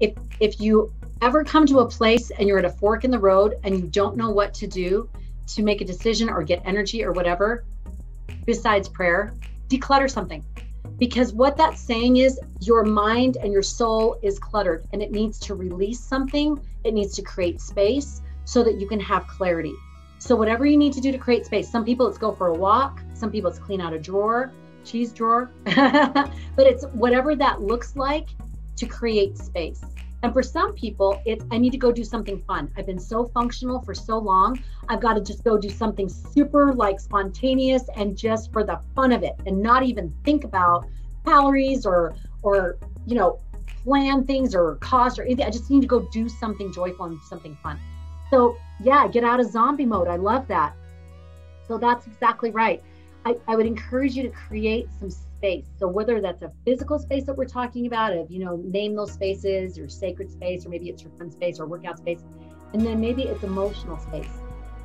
if you ever come to a place and you're at a fork in the road and you don't know what to do to make a decision or get energy or whatever, besides prayer, declutter something. Because what that's saying is your mind and your soul is cluttered and it needs to release something. It needs to create space so that you can have clarity. So whatever you need to do to create space, some people it's go for a walk, some people it's clean out a drawer, cheese drawer, but it's whatever that looks like to create space. And for some people, it's I need to go do something fun. I've been so functional for so long. I've got to just go do something super like spontaneous and just for the fun of it and not even think about calories or you know, plan things or cost or anything. I just need to go do something joyful and something fun. So yeah, get out of zombie mode. I love that. So that's exactly right. I would encourage you to create some space. So whether that's a physical space that we're talking about, of, you know, name those spaces, your sacred space, or maybe it's your fun space or workout space, and then maybe it's emotional space.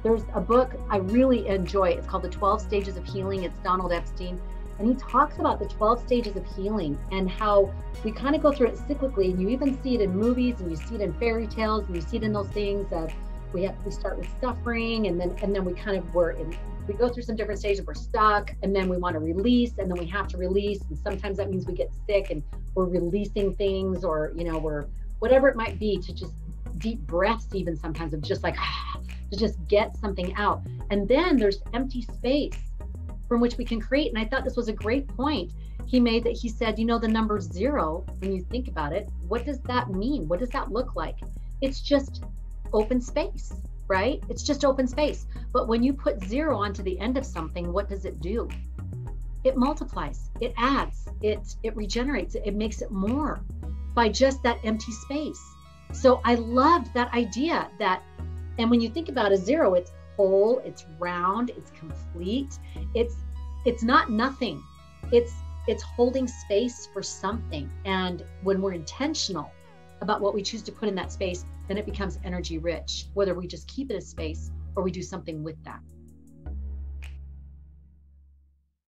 There's a book I really enjoy. It's called The 12 Stages of Healing. It's Donald Epstein. And he talks about the 12 stages of healing and how we kind of go through it cyclically. And you even see it in movies and you see it in fairy tales and you see it in those things that we start with suffering and then we kind of we go through some different stages. We're stuck, and then we want to release, and then we have to release, and sometimes that means we get sick and we're releasing things, or you know, we're whatever it might be, to just deep breaths even sometimes of just like to just get something out. And then there's empty space from which we can create. And I thought this was a great point he made, that he said, you know, the number 0, when you think about it, what does that mean? What does that look like? It's just open space, right? It's just open space. But when you put 0 onto the end of something, what does it do? It multiplies, it adds, it regenerates, it makes it more by just that empty space. So I loved that idea that, and when you think about a 0, it's whole, it's round, it's complete, it's not nothing. It's holding space for something. And when we're intentional about what we choose to put in that space, then it becomes energy rich, whether we just keep it as space or we do something with that.